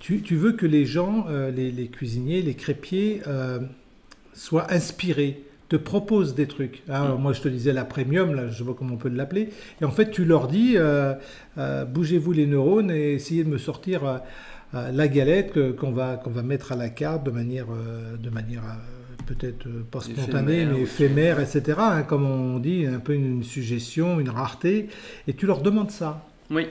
tu veux que les gens, les cuisiniers, les crêpiers soient inspirés, te proposent des trucs. Alors, moi, je te disais la premium, là, je vois comment on peut l'appeler. Et en fait, tu leur dis, bougez-vous les neurones et essayez de me sortir la galette qu'on va mettre à la carte de manière... peut-être pas spontanée, éphémère, mais éphémère, etc. Hein, comme on dit, un peu une suggestion, une rareté. Et tu leur demandes ça. Oui.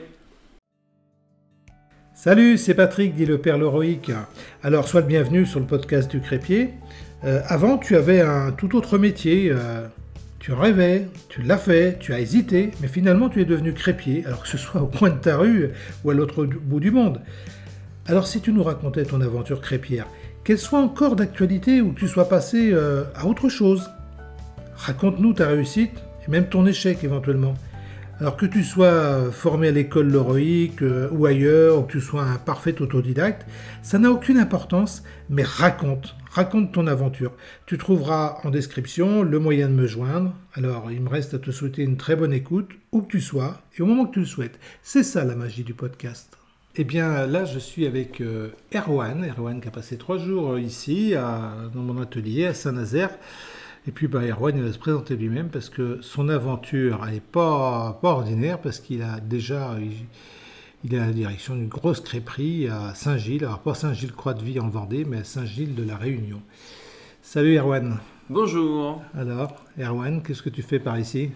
Salut, c'est Patrick, dit le père Leroïc. Alors, sois le bienvenu sur le podcast du crêpier. Avant, tu avais un tout autre métier. Tu rêvais, tu l'as fait, tu as hésité, mais finalement, tu es devenu crêpier, alors que ce soit au coin de ta rue ou à l'autre bout du monde. Alors, si tu nous racontais ton aventure crêpière, qu'elle soit encore d'actualité ou que tu sois passé à autre chose. Raconte-nous ta réussite et même ton échec éventuellement. Alors que tu sois formé à l'école Leroïc ou ailleurs, ou que tu sois un parfait autodidacte, ça n'a aucune importance, mais raconte ton aventure. Tu trouveras en description le moyen de me joindre. Alors il me reste à te souhaiter une très bonne écoute, où que tu sois et au moment que tu le souhaites. C'est ça la magie du podcast. Eh bien là, je suis avec Erwan qui a passé 3 jours ici, dans mon atelier à Saint-Nazaire. Et puis Erwan, il va se présenter lui-même parce que son aventure n'est pas ordinaire, parce qu'il a déjà... Il est à la direction d'une grosse crêperie à Saint-Gilles. Alors pas Saint-Gilles-Croix-de-Vie en Vendée, mais Saint-Gilles-de-la-Réunion. Salut Erwan. Bonjour. Alors Erwan, qu'est-ce que tu fais par ici?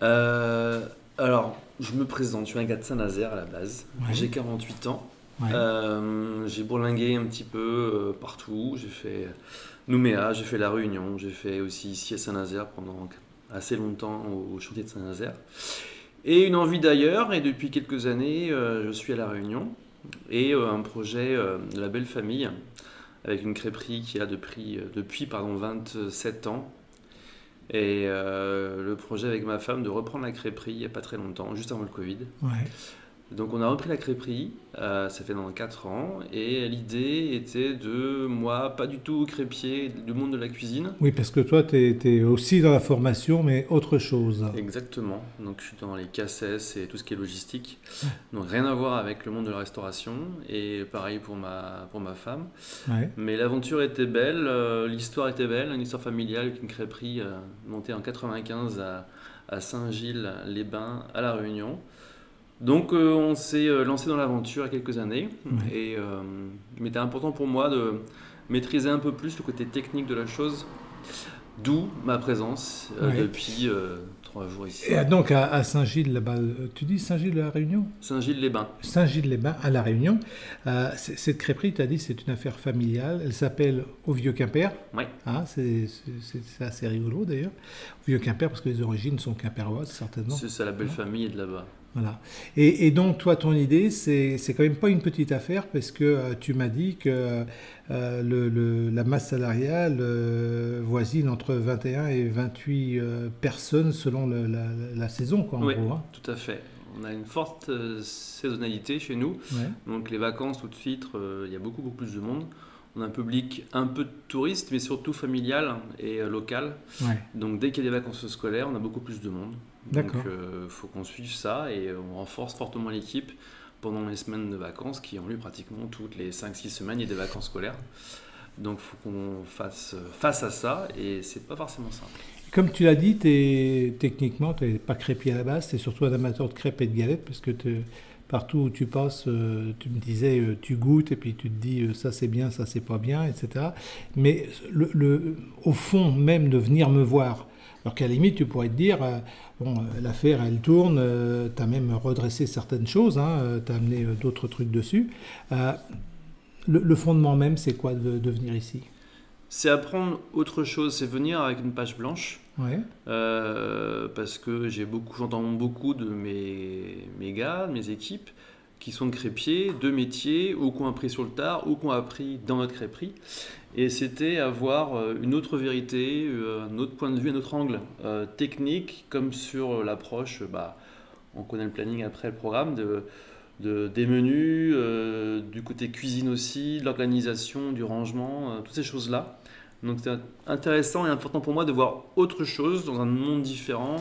Alors... Je me présente, je suis un gars de Saint-Nazaire à la base, ouais. J'ai 48 ans, ouais. J'ai bourlingué un petit peu partout, j'ai fait Nouméa, j'ai fait La Réunion, j'ai fait aussi ici à Saint-Nazaire pendant assez longtemps au chantier de Saint-Nazaire. Et une envie d'ailleurs, et depuis quelques années, je suis à La Réunion, et un projet de La Belle Famille, avec une crêperie qui a depuis 27 ans. Et le projet avec ma femme de reprendre la crêperie il n'y a pas très longtemps, juste avant le Covid. Ouais. Donc on a repris la crêperie, ça fait dans 4 ans, et l'idée était de, moi, pas du tout crêpier du monde de la cuisine. Oui, parce que toi, tu es aussi dans la formation, mais autre chose. Exactement, donc je suis dans les KSS et tout ce qui est logistique, donc rien à voir avec le monde de la restauration, et pareil pour ma femme. Ouais. Mais l'aventure était belle, l'histoire était belle, une histoire familiale avec une crêperie montée en 95 à Saint-Gilles-les-Bains, à La Réunion. Donc on s'est lancé dans l'aventure il y a quelques années, ouais. Et mais c'était important pour moi de maîtriser un peu plus le côté technique de la chose, d'où ma présence ouais. Depuis 3 jours ici. Et donc à Saint-Gilles, là-bas, tu dis Saint-Gilles à La Réunion ? Saint-Gilles-les-Bains. Saint-Gilles-les-Bains à La Réunion. Cette crêperie, tu as dit, c'est une affaire familiale, elle s'appelle Au Vieux Quimper. Oui. Ah, c'est assez rigolo d'ailleurs, Au Vieux Quimper, parce que les origines sont quimpéroises certainement. C'est ça, la belle famille est de là-bas. Voilà. Et donc, toi, ton idée, c'est quand même pas une petite affaire, parce que tu m'as dit que la masse salariale voisine entre 21 et 28 personnes selon la saison, quoi, en oui, gros. Hein. Tout à fait. On a une forte saisonnalité chez nous. Ouais. Donc, les vacances, tout de suite, il y a beaucoup plus de monde. On a un public un peu touriste, mais surtout familial et local. Ouais. Donc, dès qu'il y a des vacances scolaires, on a beaucoup plus de monde. Donc il faut qu'on suive ça et on renforce fortement l'équipe pendant les semaines de vacances qui ont lieu pratiquement toutes les 5-6 semaines, il y a des vacances scolaires. Donc il faut qu'on fasse face à ça et c'est pas forcément simple. Comme tu l'as dit, techniquement tu n'es pas crêpier à la base, tu es surtout un amateur de crêpes et de galettes parce que partout où tu passes, tu me disais tu goûtes et puis tu te dis ça c'est bien, ça c'est pas bien, etc. Mais au fond même de venir me voir, alors qu'à la limite, tu pourrais te dire, l'affaire, elle tourne, tu as même redressé certaines choses, hein, tu as amené d'autres trucs dessus. Le fondement même, c'est quoi de venir ici? C'est apprendre autre chose, c'est venir avec une page blanche. Ouais. Parce que j'entends beaucoup de mes gars, de mes équipes, qui sont de crêpiers, de métiers, ou qu'on a appris sur le tard, ou qu'on a appris dans notre crêperie. Et c'était avoir une autre vérité, un autre point de vue, un autre angle technique, comme sur l'approche, on connaît le planning après le programme, des menus, du côté cuisine aussi, de l'organisation, du rangement, toutes ces choses-là. Donc c'est intéressant et important pour moi de voir autre chose dans un monde différent.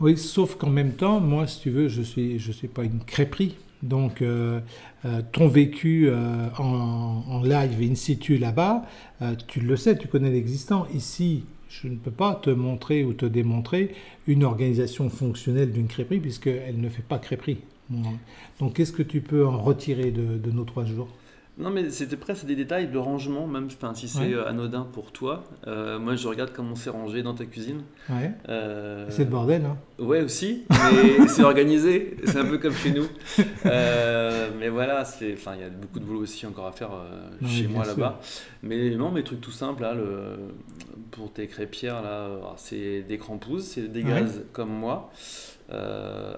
Oui, sauf qu'en même temps, moi, si tu veux, je suis pas une crêperie. Donc ton vécu en live et in situ là-bas, tu le sais, tu connais l'existant. Ici, je ne peux pas te montrer ou te démontrer une organisation fonctionnelle d'une crêperie puisqu'elle ne fait pas crêperie. Donc qu'est-ce que tu peux en retirer de nos 3 jours ? Non mais c'était presque des détails de rangement, même enfin, si c'est anodin pour toi. Moi je regarde comment c'est rangé dans ta cuisine. Ouais. C'est le bordel, hein. Ouais aussi, mais c'est organisé, c'est un peu comme chez nous. Mais voilà, il y a beaucoup de boulot aussi encore à faire chez moi là-bas. Mais non, mes trucs tout simples, là, pour tes crêpières, c'est des crampouzes, c'est des gaz comme moi.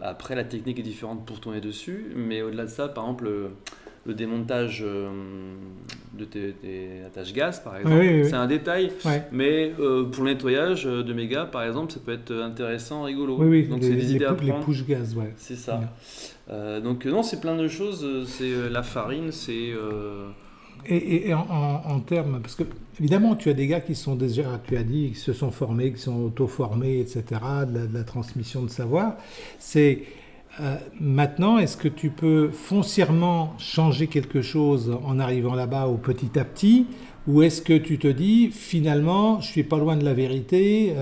Après la technique est différente pour tourner dessus, mais au-delà de ça, par exemple... Le démontage de tes attaches gaz, par exemple, c'est un détail, mais pour le nettoyage de mes gars, par exemple, ça peut être intéressant, rigolo. Oui, donc c'est des idées à prendre. Les push gaz, c'est ça. Donc non, c'est plein de choses, c'est la farine, c'est... Et en termes, parce que évidemment tu as des gars qui sont déjà, tu as dit, qui se sont formés, qui sont auto-formés, etc., de la transmission de savoir, c'est... maintenant, est-ce que tu peux foncièrement changer quelque chose en arrivant là-bas au petit à petit, ou est-ce que tu te dis finalement je suis pas loin de la vérité,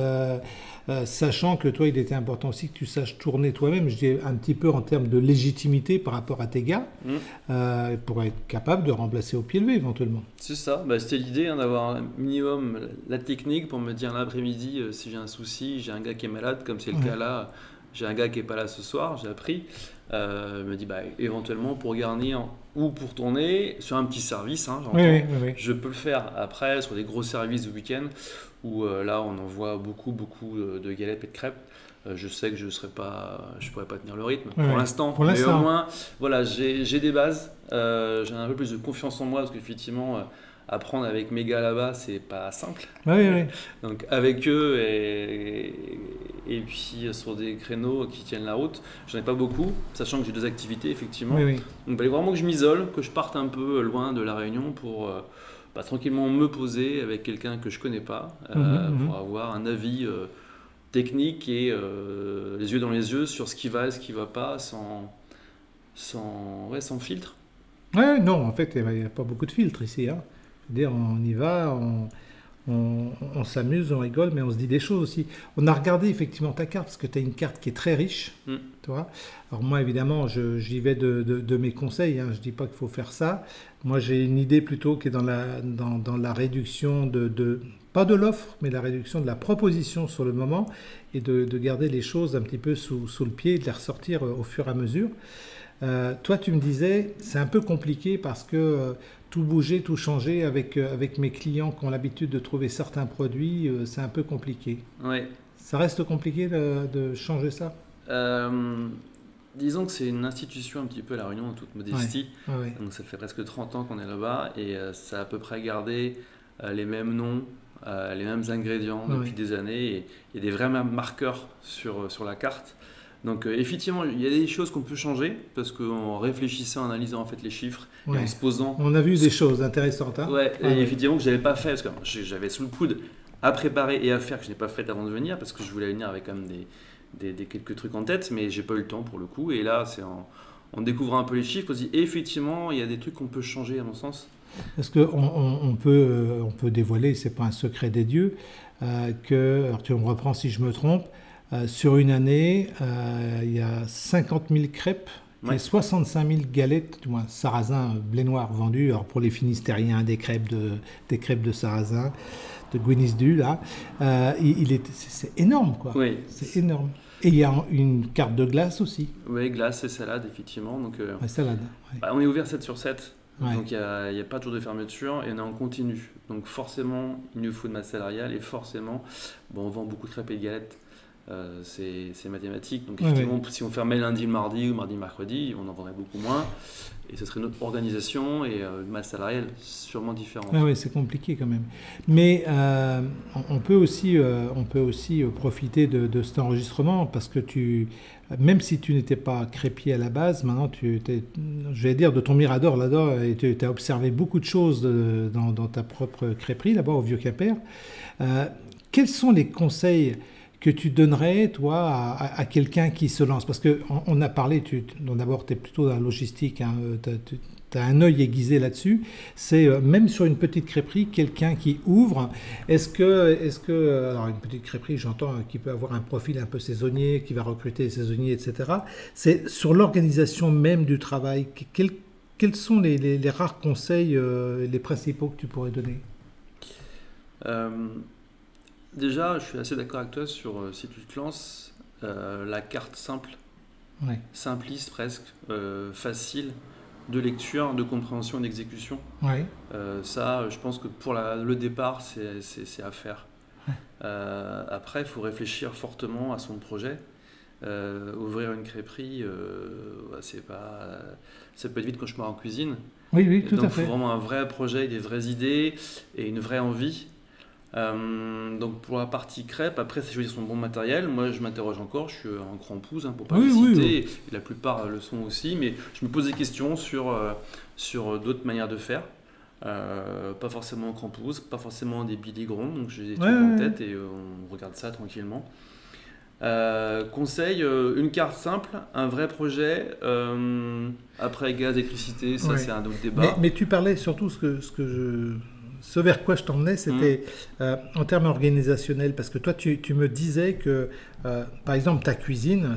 sachant que toi il était important aussi que tu saches tourner toi-même, je dis un petit peu en termes de légitimité par rapport à tes gars, pour être capable de remplacer au pied levé éventuellement. C'est ça, c'était l'idée d'avoir un minimum la technique pour me dire l'après-midi si j'ai un souci, j'ai un gars qui est malade comme c'est le cas là. J'ai un gars qui n'est pas là ce soir, j'ai appris. Je me dis éventuellement pour garnir ou pour tourner sur un petit service, hein, je peux le faire. Après, sur des gros services du week-end où là on envoie beaucoup de galettes et de crêpes, je sais que je pourrais pas tenir le rythme pour l'instant. Mais au moins, voilà, j'ai des bases, j'ai un peu plus de confiance en moi parce qu'effectivement, apprendre avec mes gars là-bas, c'est pas simple. Donc avec eux et puis sur des créneaux qui tiennent la route, j'en ai pas beaucoup, sachant que j'ai 2 activités effectivement. Donc il fallait vraiment que je m'isole, que je parte un peu loin de la Réunion pour tranquillement me poser avec quelqu'un que je connais pas, pour avoir un avis technique et les yeux dans les yeux sur ce qui va et ce qui va pas, sans filtre. Ouais, non, en fait, il n'y a pas beaucoup de filtres ici, hein. On y va, on s'amuse, on rigole, mais on se dit des choses aussi. On a regardé effectivement ta carte, parce que tu as une carte qui est très riche. Toi. Alors moi, évidemment, j'y vais de mes conseils, hein. Je ne dis pas qu'il faut faire ça. Moi, j'ai une idée plutôt qui est dans la réduction pas de l'offre, mais la réduction de la proposition sur le moment, et de garder les choses un petit peu sous le pied, et de les ressortir au fur et à mesure. Toi, tu me disais, c'est un peu compliqué parce que tout bouger, tout changer avec mes clients qui ont l'habitude de trouver certains produits, c'est un peu compliqué. Oui. Ça reste compliqué de changer ça ? Disons que c'est une institution un petit peu à La Réunion, en toute modestie. Donc ça fait presque 30 ans qu'on est là-bas et ça a à peu près gardé les mêmes noms, les mêmes ingrédients depuis des années et des vrais marqueurs sur la carte. Donc effectivement, il y a des choses qu'on peut changer parce qu'en réfléchissant, en analysant en fait les chiffres et en se posant... On a vu des choses intéressantes. Hein. Et effectivement que je n'avais pas fait parce que j'avais sous le coude à préparer et à faire que je n'ai pas fait avant de venir parce que je voulais venir avec quand même des quelques trucs en tête, mais j'ai pas eu le temps pour le coup. Et là, c'est en découvrant un peu les chiffres, on se dit effectivement, il y a des trucs qu'on peut changer à mon sens. Parce qu'on peut dévoiler, c'est pas un secret des dieux, alors tu me reprends si je me trompe. Sur une année, il y a 50 000 crêpes et 65 000 galettes, du moins sarrasin, blé noir vendu. Alors pour les Finistériens, des crêpes de sarrasin, de Gouinisdu, là, c'est énorme, quoi. Oui. C'est énorme. Et il y a une carte de glace aussi. Oui, glace et salade, effectivement. Donc, salade. On est ouvert 7/7. Donc il n'y a pas de jour de fermeture et on est en continu. Donc forcément, il nous faut de masse salariale et forcément, on vend beaucoup de crêpes et de galettes. C'est mathématique, donc effectivement si on fermait lundi le mardi ou mardi mercredi, on en vendrait beaucoup moins et ce serait notre organisation et une masse salariale sûrement différente. Oui, c'est compliqué quand même, mais on peut aussi profiter de cet enregistrement parce que même si tu n'étais pas crêpier à la base, maintenant de ton mirador là-dedans, et tu as observé beaucoup de choses dans ta propre crêperie là-bas au Vieux Quimper. Quels sont les conseils que tu donnerais, toi, à quelqu'un qui se lance? Parce qu'on a parlé, d'abord, tu es plutôt dans la logistique, hein, tu as un œil aiguisé là-dessus. C'est même sur une petite crêperie, quelqu'un qui ouvre, est-ce que alors une petite crêperie, j'entends, qui peut avoir un profil un peu saisonnier, qui va recruter des saisonniers, etc. C'est sur l'organisation même du travail. Quels sont les rares conseils, les principaux que tu pourrais donner? Déjà, je suis assez d'accord avec toi sur, si tu te lances, la carte simple, ouais, simpliste presque, facile, de lecture, de compréhension et d'exécution. Ouais. Ça, je pense que pour le départ, c'est à faire. Ouais. Après, il faut réfléchir fortement à son projet. Ouvrir une crêperie, c'est pas... ça peut être vite quand je pars en cuisine. Oui, oui, tout à fait. Donc, il faut vraiment un vrai projet, des vraies idées et une vraie envie. Donc pour la partie crêpe, après c'est choisir son bon matériel. Moi je m'interroge encore, je suis en crampouze, hein, pour pas le citer, et la plupart le sont aussi, mais je me pose des questions sur d'autres manières de faire, pas forcément en crampouze, pas forcément des biligrons, donc j'ai des trucs en tête et on regarde ça tranquillement. Conseil, une carte simple, un vrai projet, après gaz, électricité, ça c'est un autre débat. Mais tu parlais surtout ce vers quoi je t'emmenais, c'était en termes organisationnels, parce que toi, tu me disais que, par exemple, ta cuisine,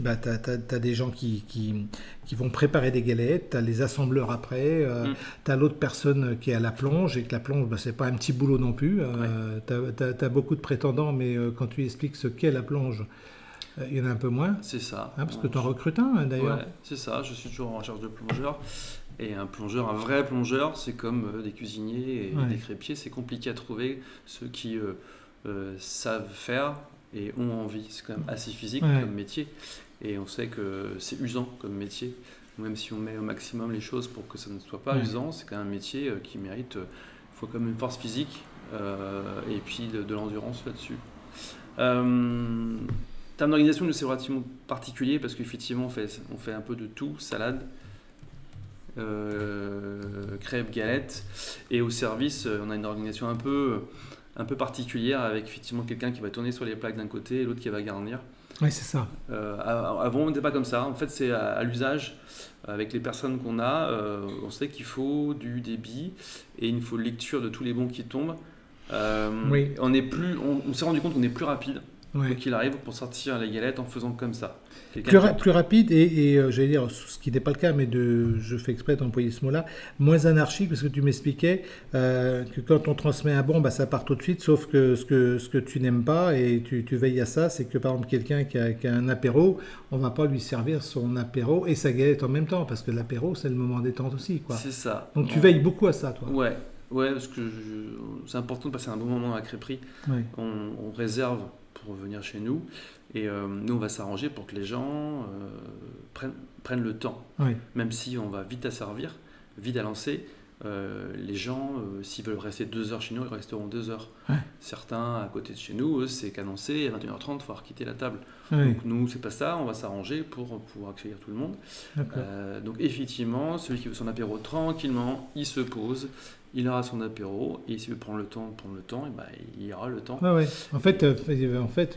bah, t'as des gens qui vont préparer des galettes, t'as les assembleurs après, t'as l'autre personne qui est à la plonge, et que la plonge, bah, c'est pas un petit boulot non plus. T'as beaucoup de prétendants, mais quand tu expliques ce qu'est la plonge, il y en a un peu moins. C'est ça. Hein, parce que t'en recrutes un, d'ailleurs. Ouais, c'est ça, je suis toujours en recherche de plongeurs. Et un plongeur, un vrai plongeur, c'est comme des cuisiniers et des crêpiers, c'est compliqué à trouver. Ceux qui savent faire et ont envie, c'est quand même assez physique comme métier. Et on sait que c'est usant comme métier. Même si on met au maximum les choses pour que ça ne soit pas usant, c'est quand même un métier qui mérite, il faut quand même une force physique et puis de l'endurance là-dessus. En termes d'organisation, c'est relativement particulier parce qu'effectivement, on fait un peu de tout, salade, crêpes, galettes, et au service on a une organisation un peu particulière avec effectivement quelqu'un qui va tourner sur les plaques d'un côté et l'autre qui va garnir. Oui, c'est ça. Avant on n'était pas comme ça, en fait c'est à l'usage avec les personnes qu'on a. On sait qu'il faut du débit et il faut lecture de tous les bons qui tombent. On s'est rendu compte qu'on est plus rapide. Ouais. Donc il arrive pour sortir les galettes en faisant comme ça. Plus rapide et j'allais dire, ce qui n'est pas le cas, mais je fais exprès d'employer ce mot-là, moins anarchique, parce que tu m'expliquais que quand on transmet un bon, bah, ça part tout de suite, sauf que ce que tu n'aimes pas et tu veilles à ça, c'est que par exemple quelqu'un qui a un apéro, on ne va pas lui servir son apéro et sa galette en même temps, parce que l'apéro c'est le moment détente aussi, quoi. C'est ça. Donc tu veilles beaucoup à ça, toi. Ouais, parce que c'est important de passer un bon moment à la crêperie. Ouais. On réserve pour venir chez nous, et nous on va s'arranger pour que les gens prennent le temps. Oui. Même si on va vite à servir, vite à lancer, les gens, s'ils veulent rester 2 heures chez nous, ils resteront 2 heures. Oui. Certains à côté de chez nous, eux, c'est qu'annoncé, à 21h30, il faut quitter la table. Oui. Donc nous, c'est pas ça, on va s'arranger pour pouvoir accueillir tout le monde. Donc effectivement, celui qui veut son apéro tranquillement, il se pose, il aura son apéro, et s'il veut prendre le temps, et ben, il aura le temps. Ah ouais. En fait, il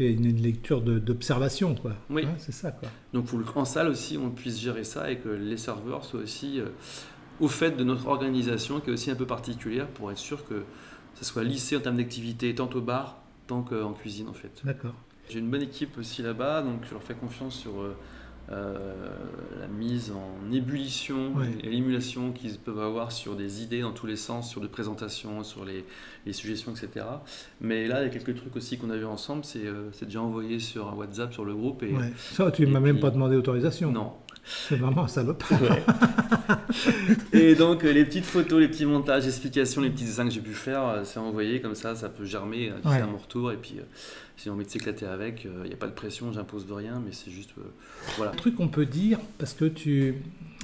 y a une lecture d'observation, quoi. Oui. Hein, c'est ça, quoi. Donc, faut qu'en salle aussi, on puisse gérer ça et que les serveurs soient aussi au fait de notre organisation, qui est aussi un peu particulière, pour être sûr que ça soit lissé en termes d'activité, tant au bar, tant qu'en cuisine, en fait. D'accord. J'ai une bonne équipe aussi là-bas, donc je leur fais confiance sur la mise en ébullition et l'émulation qu'ils peuvent avoir sur des idées dans tous les sens, sur des présentations, sur les suggestions, etc. Mais là, il y a quelques trucs aussi qu'on a vu ensemble, c'est déjà envoyé sur un WhatsApp, sur le groupe. Et, ça, tu ne m'as même pas demandé autorisation. Non. C'est vraiment un salope. Et donc, les petites photos, les petits montages, explications, les petits dessins que j'ai pu faire, c'est envoyé comme ça, ça peut germer à mon retour. Et puis, si j'ai envie de s'éclater avec, il n'y a pas de pression, j'impose de rien, mais c'est juste. Voilà. Un truc qu'on peut dire, parce que tu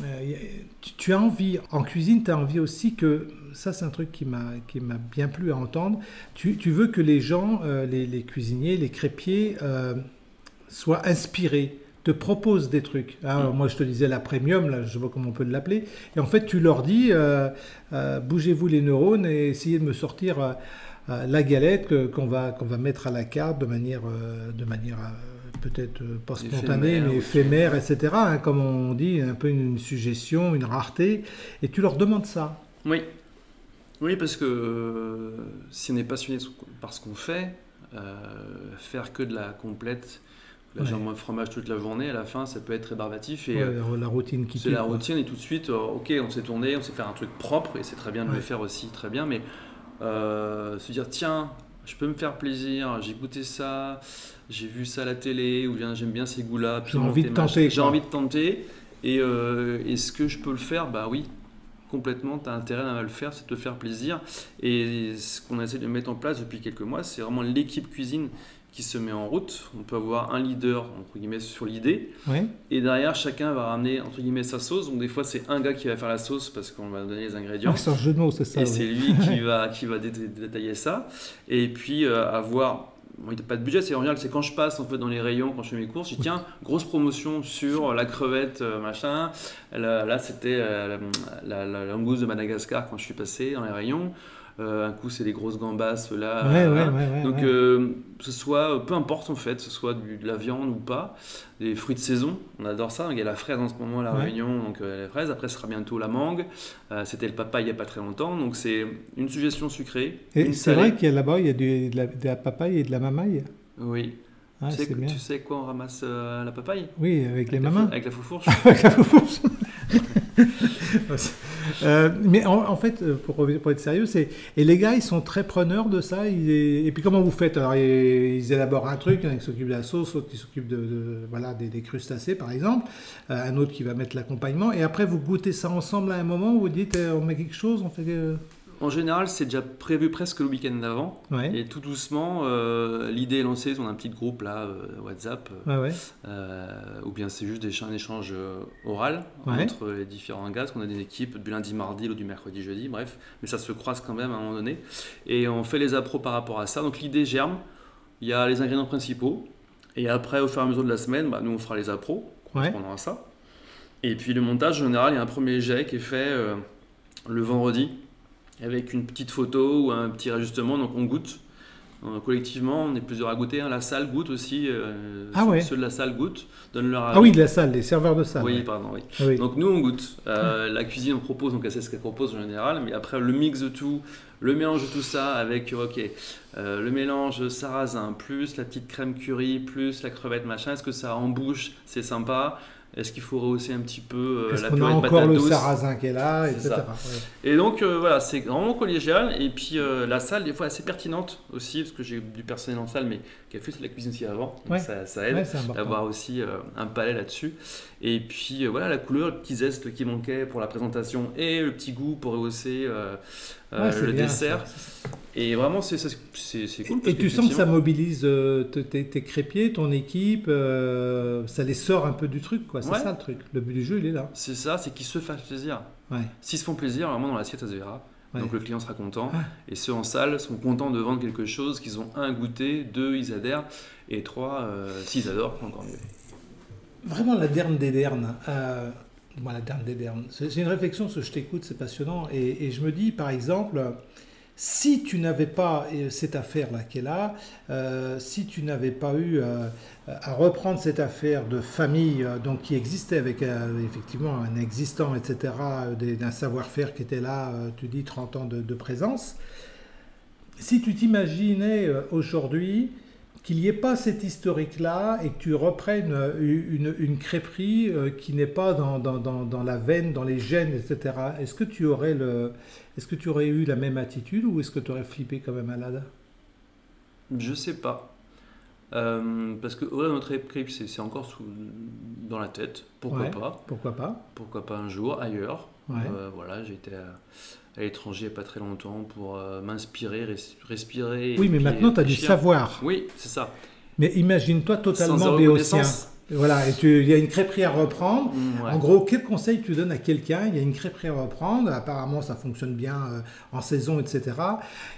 as envie, en cuisine, tu as envie aussi que. Ça, c'est un truc qui m'a bien plu à entendre. Tu veux que les gens, les cuisiniers, les crêpiers, soient inspirés. Te propose des trucs. Alors, moi, je te disais la premium, là, je vois comment on peut l'appeler. Et en fait, tu leur dis, bougez-vous les neurones et essayez de me sortir la galette qu'on va mettre à la carte de manière peut-être pas spontanée, éphémère, mais éphémère, etc. Hein, comme on dit, un peu une suggestion, une rareté. Et tu leur demandes ça. Oui. Oui, parce que si on est passionné par ce qu'on fait, faire que de la complète, la jambe au fromage toute la journée, à la fin, ça peut être rébarbatif. Et ouais, la routine qui c'est la routine, et tout de suite, ok, on s'est tourné, on sait faire un truc propre, et c'est très bien de le faire aussi, très bien, mais se dire, tiens, je peux me faire plaisir, j'ai goûté ça, j'ai vu ça à la télé, ou bien j'aime bien ces goûts-là, j'ai envie de tenter. J'ai envie de tenter, et est-ce que je peux le faire? Bah oui. Complètement, tu as intérêt à le faire, c'est de te faire plaisir. Et ce qu'on essaie de mettre en place depuis quelques mois, c'est vraiment l'équipe cuisine qui se met en route. On peut avoir un leader, entre guillemets, sur l'idée. Oui. Et derrière, chacun va ramener, entre guillemets, sa sauce. Donc des fois, c'est un gars qui va faire la sauce parce qu'on va donner les ingrédients. C'est un jeu de mots, c'est ça. Et c'est lui qui va détailler ça. Et puis, avoir... Bon, il n'y a pas de budget, c'est en général, c'est quand je passe en fait, dans les rayons, quand je fais mes courses, je dis tiens, grosse promotion sur la crevette, machin. Là, c'était la langouste de Madagascar quand je suis passé dans les rayons. Un coup, c'est les grosses gambasses, là. Donc, ce soit, peu importe en fait, ce soit de la viande ou pas, des fruits de saison, on adore ça. Il y a la fraise en ce moment à La Réunion, donc la fraise. Après, ce sera bientôt la mangue. C'était le papaye il n'y a pas très longtemps. Donc, c'est une suggestion sucrée. Et c'est vrai qu'il y a là-bas, il y a de la papaye et de la mamaille. Oui. Ah, tu sais quoi on ramasse la papaye? Oui, avec les mamans. Avec la foufourche. Avec la foufourche. Mais en fait, pour être sérieux, et les gars, ils sont très preneurs de ça. Et puis comment vous faites? Alors, ils élaborent un truc, un qui s'occupe de la sauce, l'autre qui s'occupe des crustacés, par exemple, un autre qui va mettre l'accompagnement. Et après, vous goûtez ça ensemble à un moment où vous dites, on met quelque chose, on fait... En général, c'est déjà prévu presque le week-end d'avant. Ouais. Et tout doucement, l'idée est lancée. On a un petit groupe là, WhatsApp, ou bien c'est juste un échange oral entre les différents gars. On a des équipes du lundi, mardi, l'autre du mercredi, jeudi, bref. Mais ça se croise quand même à un moment donné. Et on fait les appros par rapport à ça. Donc l'idée germe. Il y a les ingrédients principaux. Et après, au fur et à mesure de la semaine, bah, nous, on fera les appros. On prendra ça. Et puis le montage, en général, il y a un premier jet qui est fait le vendredi, avec une petite photo ou un petit réajustement, donc on goûte. Collectivement, on est plusieurs à goûter. La salle goûte aussi. Ceux de la salle goûtent. De la salle, les serveurs de salle. Oui. Donc nous, on goûte. La cuisine, on propose, donc elle sait ce qu'elle propose en général. Mais après, le mix de tout, le mélange de tout ça avec le mélange sarrasin, plus la petite crème curry, plus la crevette, machin. Est-ce que ça embouche? C'est sympa. Est-ce qu'il faut rehausser un petit peu la purée de patate douce? Encore le sarrasin qui est là, etc. Et donc voilà, c'est vraiment collégial. Et puis la salle, des fois, assez pertinente aussi, parce que j'ai du personnel en salle, mais qui a fait la cuisine aussi avant. Donc ça aide d'avoir aussi un palais là-dessus. Et puis la couleur, le petit zeste qui manquait pour la présentation et le petit goût pour rehausser le dessert. Et vraiment, c'est cool. Et tu sens que ça mobilise tes crépiers, ton équipe, ça les sort un peu du truc, quoi. C'est ça le truc. Le but du jeu, il est là. C'est ça, c'est qu'ils se fassent plaisir. Ouais. S'ils se font plaisir, vraiment dans l'assiette, ça se verra. Ouais. Donc le client sera content. Ouais. Et ceux en salle sont contents de vendre quelque chose qu'ils ont goûté, ils adhèrent, et s'ils adorent, encore mieux. Vraiment la derne des dernes. La derne des dernes. C'est une réflexion, parce que je t'écoute, c'est passionnant. Et je me dis, par exemple, si tu n'avais pas cette affaire-là qui est là, si tu n'avais pas eu à reprendre cette affaire de famille donc qui existait avec effectivement un existant, etc., d'un savoir-faire qui était là, tu dis 30 ans de présence, si tu t'imaginais aujourd'hui qu'il n'y ait pas cet historique-là et que tu reprennes une crêperie qui n'est pas dans la veine, dans les gènes, etc., est-ce que tu aurais eu la même attitude ou est-ce que tu aurais flippé quand même à l'ADA? Je sais pas. Parce que notre crêpe, c'est encore dans la tête. Pourquoi pas un jour, ailleurs. J'étais à l'étranger pas très longtemps pour m'inspirer, respirer. Oui, mais maintenant, tu as du savoir. Oui, c'est ça. Mais imagine-toi totalement béotien. Voilà, et il y a une crêperie à reprendre. En gros, quel conseil tu donnes à quelqu'un? Il y a une crêperie à reprendre, apparemment ça fonctionne bien en saison, etc.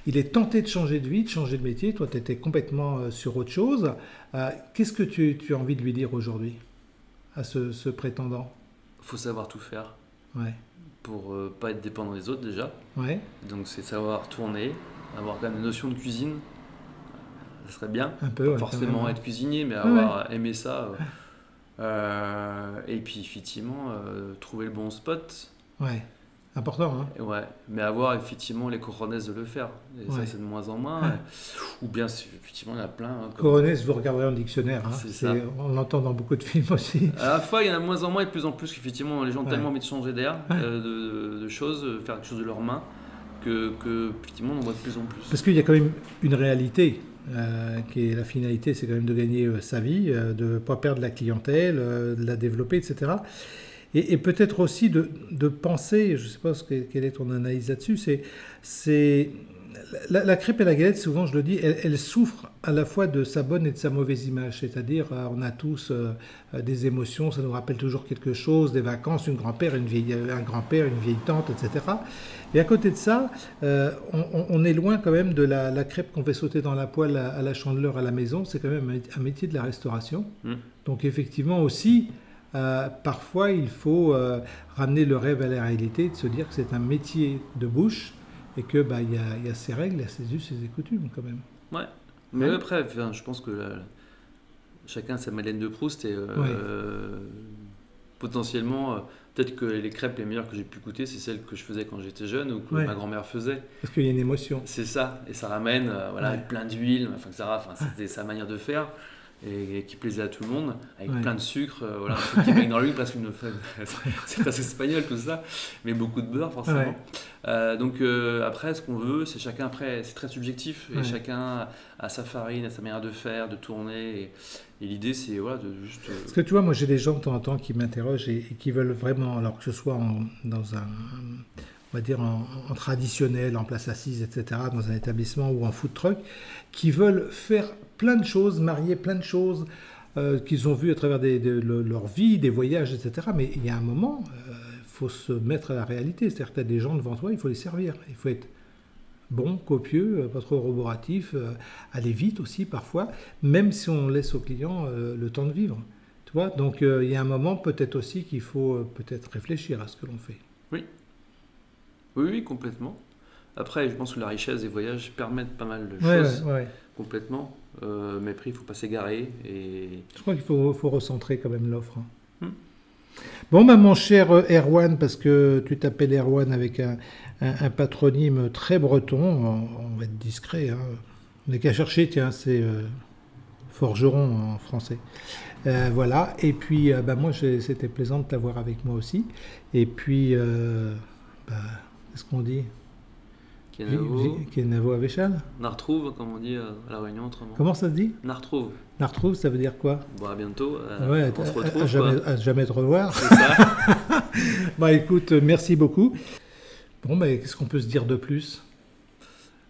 Il est tenté de changer de vie, de changer de métier. Toi, tu étais complètement sur autre chose. Qu'est-ce que tu as envie de lui dire aujourd'hui à ce prétendant? Il faut savoir tout faire. Pour ne pas être dépendant des autres déjà. Donc c'est savoir tourner, avoir quand même une notion de cuisine, ça serait bien. Un peu, ouais, forcément être cuisinier, mais avoir aimé ça. Ouais. Et puis effectivement, trouver le bon spot. Ouais. Important, hein. Ouais, mais avoir effectivement les coronaises de le faire. Et ouais. Ça, c'est de moins en moins. Ouais. Ou bien, effectivement, il y en a plein. Hein, comme... Coronaises, vous regardez en dictionnaire. Hein. C'est, on l'entend dans beaucoup de films aussi. À la fois, il y en a de moins en moins et de plus en plus. Effectivement, les gens ont tellement envie de changer d'air, de choses, faire quelque chose de leurs mains, que effectivement, on en voit de plus en plus. Parce qu'il y a quand même une réalité. Qui est la finalité, c'est quand même de gagner sa vie, de ne pas perdre la clientèle, de la développer, etc. Et peut-être aussi de penser, je ne sais pas quelle est ton analyse là-dessus, c'est la crêpe et la galette, souvent je le dis, elles souffrent à la fois de sa bonne et de sa mauvaise image, c'est-à-dire on a tous des émotions, ça nous rappelle toujours quelque chose, des vacances, une grand-père, un grand-père, une vieille tante, etc. Et à côté de ça, on est loin quand même de la crêpe qu'on fait sauter dans la poêle à la Chandeleur à la maison, c'est quand même un métier de la restauration. Mmh. Donc effectivement aussi, parfois il faut ramener le rêve à la réalité, de se dire que c'est un métier de bouche et que bah il y a ses règles, ses us, ses coutumes quand même. Ouais. Mais après, enfin, je pense que chacun sa Madeleine de Proust et potentiellement peut-être que les crêpes les meilleures que j'ai pu goûter, c'est celles que je faisais quand j'étais jeune ou que ma grand-mère faisait. Parce qu'il y a une émotion. C'est ça, et ça ramène plein d'huile, c'était sa manière de faire. Et qui plaisait à tout le monde, avec plein de sucre, qui baigne dans l'huile, presque une femme, c'est presque espagnol tout ça, mais beaucoup de beurre forcément. Ouais. Donc après, ce qu'on veut, c'est chacun, après, c'est très subjectif, et chacun a sa farine, a sa manière de faire, de tourner, et l'idée c'est de juste... Parce que tu vois, moi j'ai des gens de temps en temps qui m'interrogent et qui veulent vraiment, alors que ce soit dans un... on va dire en traditionnel, en place assise, etc., dans un établissement ou en food truck, qui veulent faire plein de choses, marier plein de choses qu'ils ont vues à travers leur vie, des voyages, etc. Mais il y a un moment, il faut se mettre à la réalité. C'est-à-dire que tu as des gens devant toi, il faut les servir. Il faut être bon, copieux, pas trop roboratif, aller vite aussi parfois, même si on laisse au client le temps de vivre. Tu vois ? Donc il y a un moment peut-être aussi qu'il faut peut-être réfléchir à ce que l'on fait. Oui. Oui, complètement. Après, je pense que la richesse des voyages permettent pas mal de choses, complètement. Mais après, il ne faut pas s'égarer. Je crois qu'il faut recentrer quand même l'offre. Hein. Bon, bah, mon cher Erwan, parce que tu t'appelles Erwan avec un patronyme très breton, on va être discret. Hein. On n'a qu'à chercher, tiens, c'est forgeron en français. Voilà, et puis moi, c'était plaisant de t'avoir avec moi aussi. Et puis... qu'est-ce qu'on dit ? Kenavo à Véchal ? Nartrouve, comme on dit à La Réunion autrement. Comment ça se dit ? Nartrouve. Nartrouve, ça veut dire quoi ? Bon, à bientôt. On se retrouve. À jamais te revoir. C'est ça. Bon, écoute, merci beaucoup. Bon, mais qu'est-ce qu'on peut se dire de plus ?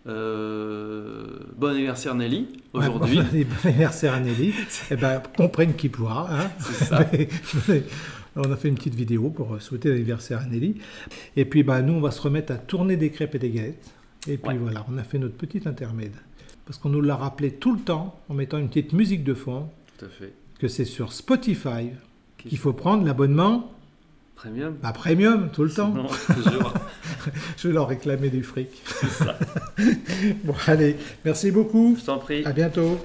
Bon anniversaire Nelly aujourd'hui. Bon anniversaire Nelly. Eh ben, on prenne qui pourra. Hein. C'est ça. On a fait une petite vidéo pour souhaiter l'anniversaire à Nelly. Et puis, nous, on va se remettre à tourner des crêpes et des galettes. Et puis, on a fait notre petit intermède. Parce qu'on nous l'a rappelé tout le temps, en mettant une petite musique de fond. Tout à fait. Que c'est sur Spotify qu'il faut prendre l'abonnement... Premium. Premium, tout le temps. Non, toujours. Je vais leur réclamer du fric. C'est ça. Bon, allez, merci beaucoup. Je t'en prie. À bientôt.